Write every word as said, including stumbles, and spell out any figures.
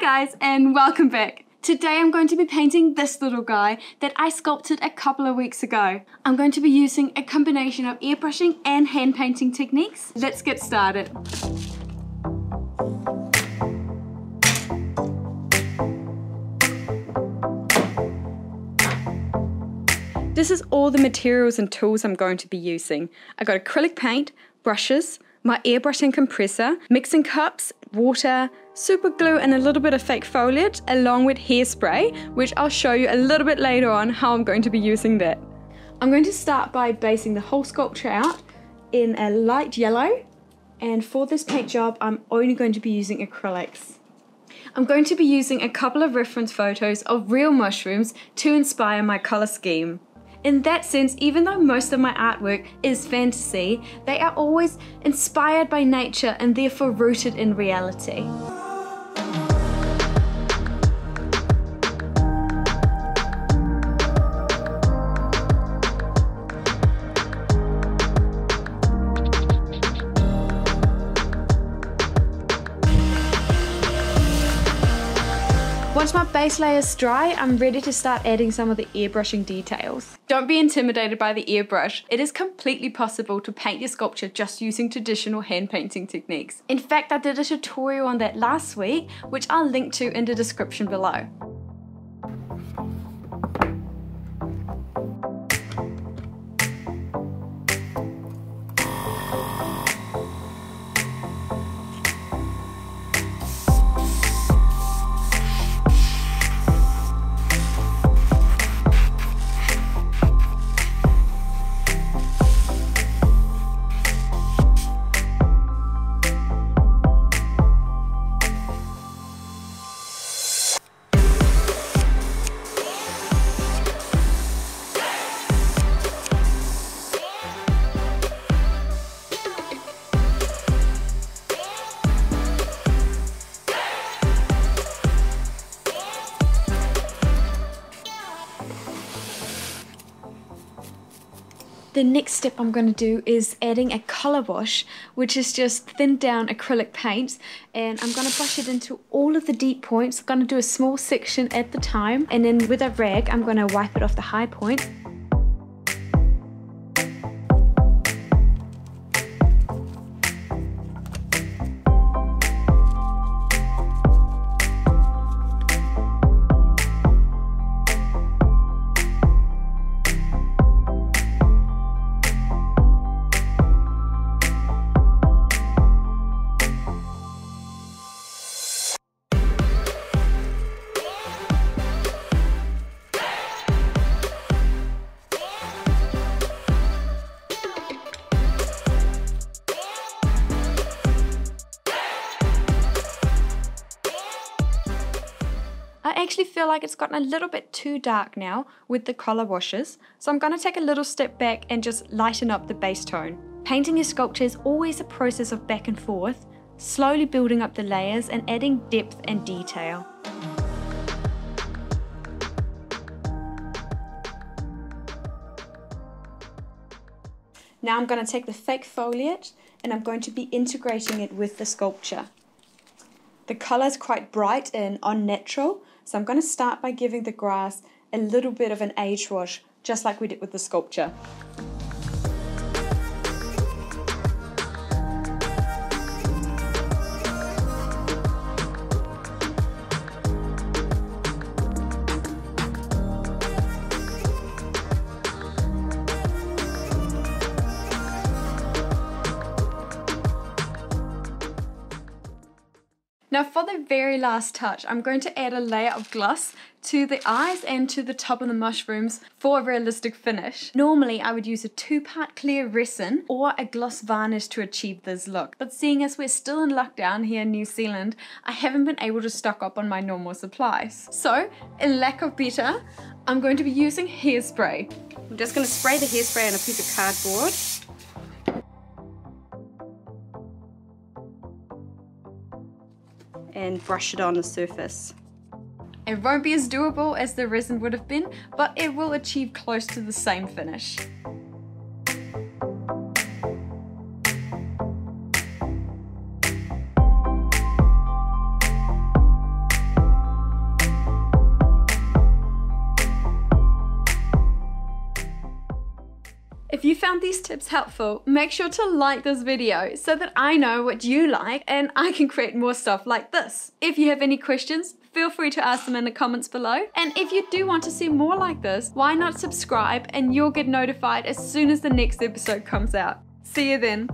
Hi guys and welcome back. Today I'm going to be painting this little guy that I sculpted a couple of weeks ago. I'm going to be using a combination of airbrushing and hand painting techniques. Let's get started. This is all the materials and tools I'm going to be using. I got acrylic paint, brushes, my airbrush and compressor, mixing cups, water, super glue and a little bit of fake foliage along with hairspray, which I'll show you a little bit later on how I'm going to be using that. I'm going to start by basing the whole sculpture out in a light yellow, and for this paint job I'm only going to be using acrylics. I'm going to be using a couple of reference photos of real mushrooms to inspire my colour scheme. In that sense, even though most of my artwork is fantasy, they are always inspired by nature and therefore rooted in reality. Once my base layer is dry, I'm ready to start adding some of the airbrushing details. Don't be intimidated by the airbrush. It is completely possible to paint your sculpture just using traditional hand painting techniques. In fact, I did a tutorial on that last week, which I'll link to in the description below. The next step I'm going to do is adding a colour wash, which is just thinned down acrylic paint, and I'm going to brush it into all of the deep points. I'm going to do a small section at the time, and then with a rag I'm going to wipe it off the high points. I actually feel like it's gotten a little bit too dark now with the colour washes, so I'm going to take a little step back and just lighten up the base tone. Painting your sculpture is always a process of back and forth, slowly building up the layers and adding depth and detail. Now I'm going to take the fake foliage and I'm going to be integrating it with the sculpture. The colour is quite bright and unnatural, so I'm going to start by giving the grass a little bit of an age wash, just like we did with the sculpture. Now for the very last touch, I'm going to add a layer of gloss to the eyes and to the top of the mushrooms for a realistic finish. Normally I would use a two-part clear resin or a gloss varnish to achieve this look, but seeing as we're still in lockdown here in New Zealand, I haven't been able to stock up on my normal supplies. So, in lack of better, I'm going to be using hairspray. I'm just going to spray the hairspray on a piece of cardboard. And brush it on the surface. It won't be as doable as the resin would have been, but it will achieve close to the same finish. If you found these tips helpful, make sure to like this video so that I know what you like and I can create more stuff like this. If you have any questions, feel free to ask them in the comments below. And if you do want to see more like this, why not subscribe and you'll get notified as soon as the next episode comes out. See you then.